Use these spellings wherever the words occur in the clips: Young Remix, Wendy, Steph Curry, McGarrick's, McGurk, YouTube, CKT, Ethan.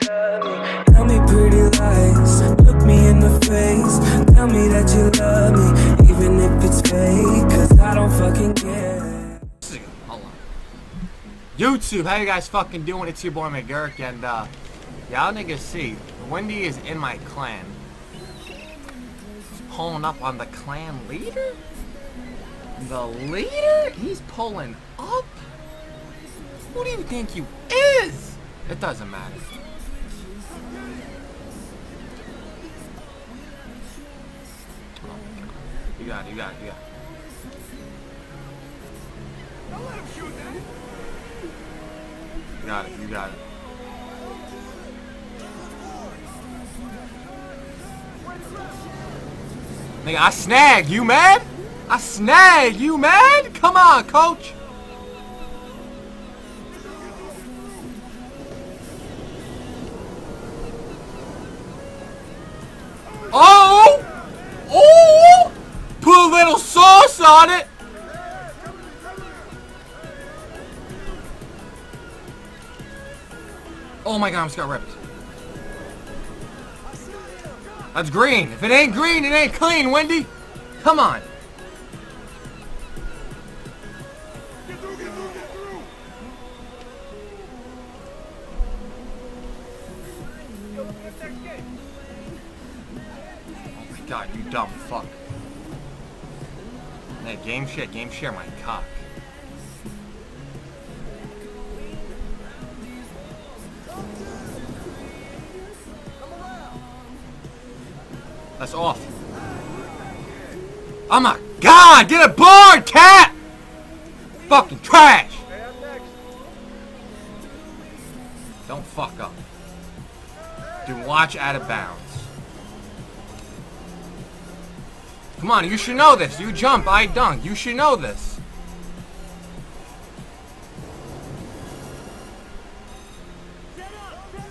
Tell me pretty lies, look me in the face. Tell me that you love me, even if it's fake, cause I don't fucking care. Hold on. YouTube, how you guys fucking doing? It's your boy McGurk, and y'all niggas see, Wendy is in my clan. Pulling up on the clan leader? The leader? He's pulling up? Who do you think you is? It doesn't matter. Oh, you got it. Don't let him shoot that. You got it. Nigga, I snagged. You mad? I snagged. You mad? Come on, coach. Oh! Oh! Put a little sauce on it! Oh my god, I almost got ripped. That's green. If it ain't green, it ain't clean, Wendy. Come on. God, you dumb fuck. Hey, game share my cock. That's off. Oh my god, get a board, cat! Fucking trash! Don't fuck up. Do watch out of bounds. Come on, you should know this. You jump, I dunk. You should know this. Get up. Up.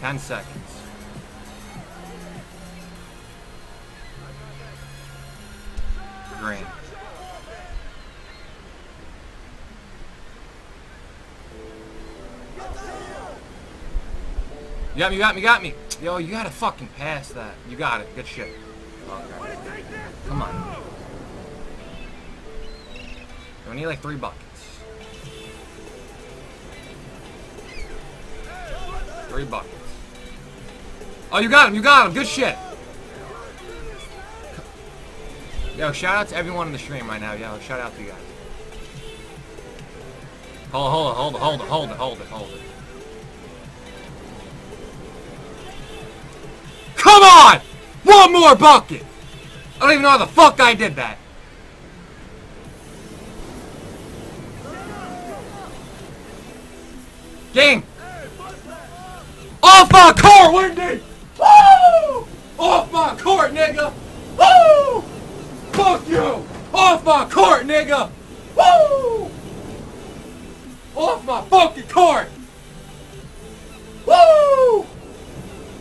10 seconds. Green. You got me. Yo, you gotta fucking pass that. You got it. Good shit. Okay. Come on. We need like 3 buckets. 3 buckets. Oh, you got him. Good shit. Yo, shout out to everyone in the stream right now. Yo, shout out to you guys. Hold it. Come on! 1 more bucket! I don't even know how the fuck I did that. Game! Off my court, Wendy! Woo! Off my court, nigga! Woo! Fuck you! Off my court, nigga! Woo! Off my fucking court! Woo!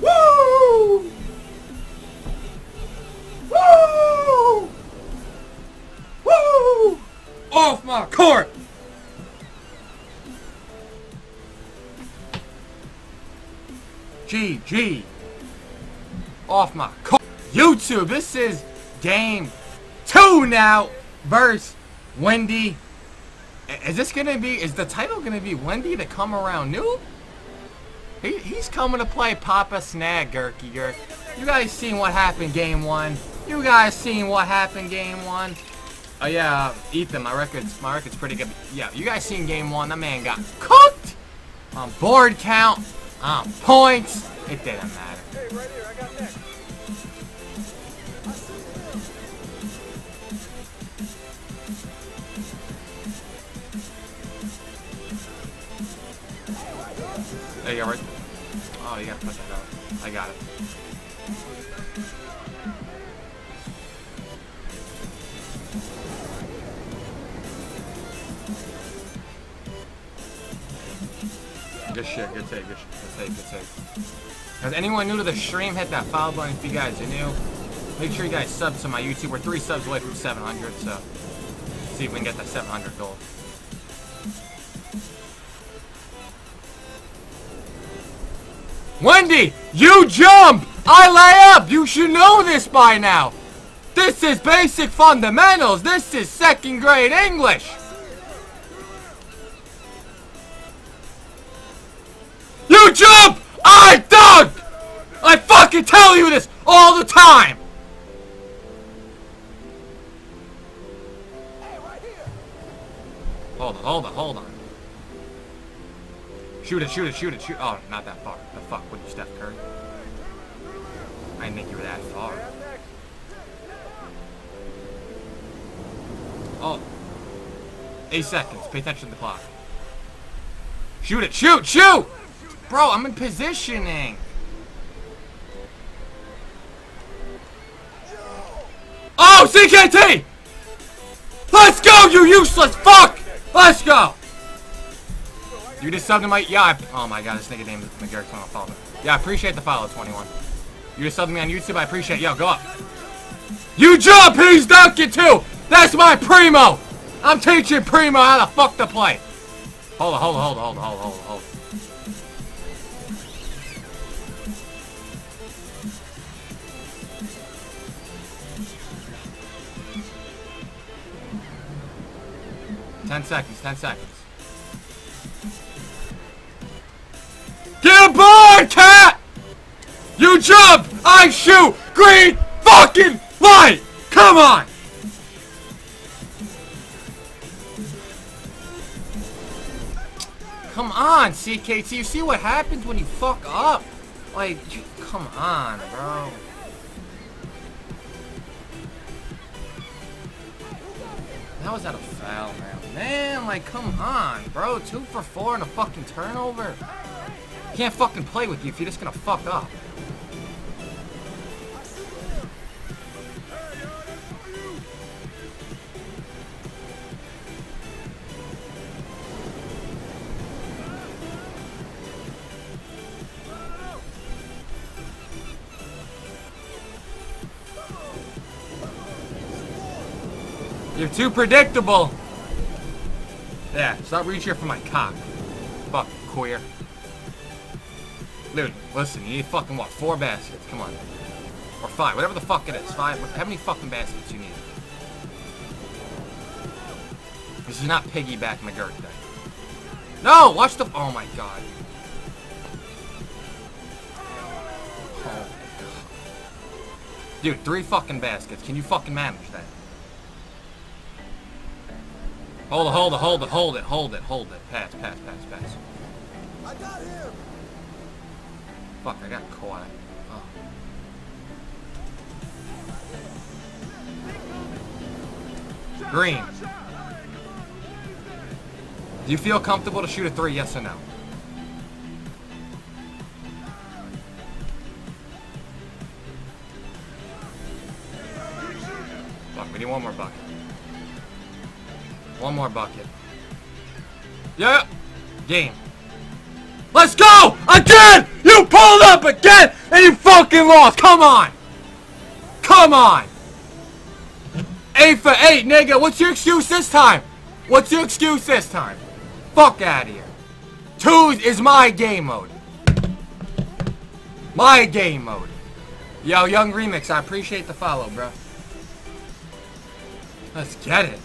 Woo! Woo! Woo! Off my court! GG! Off my court! YouTube, this is game 2 now versus Wendy. Is the title gonna be Wendy the Come Around Noob? He's coming to play Papa Snag, Gurky. You guys seen what happened game 1. Oh yeah, Ethan, my record's pretty good. Yeah, you guys seen game 1. That man got cooked on board count, on points. It didn't matter. Hey, right here, I got next. There you go, right? Oh, you gotta put that out. I got it. Good shit. Good take. If anyone new to the stream, hit that follow button if you guys are new. Make sure you guys sub to my YouTube. We're 3 subs away from 700, so see if we can get that 700 goal. Wendy, you jump! I lay up! You should know this by now! This is basic fundamentals! This is 2nd grade English! You jump! I dunk! I fucking tell you this all the time! Hold on, hold on, hold on. Shoot it, shoot it, shoot it, shoot. Oh, not that far. The fuck would you, Steph Curry? I didn't think you were that far. Oh. 8 seconds. Pay attention to the clock. Shoot it, shoot, shoot! Bro, I'm in positioning. Oh, CKT! Let's go, you useless fuck! Let's go! You just subbed to my... Yeah, oh my god, this nigga named McGarrick's on a follow. Yeah, I appreciate the follow, 21. You just subbed me on YouTube, I appreciate it. Yo, go up. You jump, he's dunking too! That's my primo! I'm teaching primo how the fuck to play. Hold on, hold on, hold on, hold on, hold on, hold on. Ten seconds. Get aboard, cat! You jump, I shoot, green fucking light! Come on! Come on, CKT, you see what happens when you fuck up? Like, come on, bro. How is that a foul, man? Man, like, come on, bro. 2 for 4 and a fucking turnover. Can't fucking play with you if you're just gonna fuck up. You're too predictable. Yeah, stop reaching for my cock. Fuck, queer. Dude, listen, you need fucking what? 4 baskets, come on. Or 5, whatever the fuck it is. 5, how many fucking baskets you need? This is not piggyback McGurk day. No, watch the, oh my god. Oh my god. Dude, 3 fucking baskets, can you fucking manage that? Hold it, hold it, hold it, hold it, hold it, hold it. Pass. I got him. Fuck, I got caught. Oh. Green. Do you feel comfortable to shoot a 3, yes or no? Fuck, we need one more bucket. One more bucket. Yeah. Game. Let's go! Again! You pulled up again and you fucking lost! Come on! Come on! 8 for 8, nigga! What's your excuse this time? What's your excuse this time? Fuck out of here. 2 is my game mode. My game mode. Yo, Young Remix, I appreciate the follow, bro. Let's get it.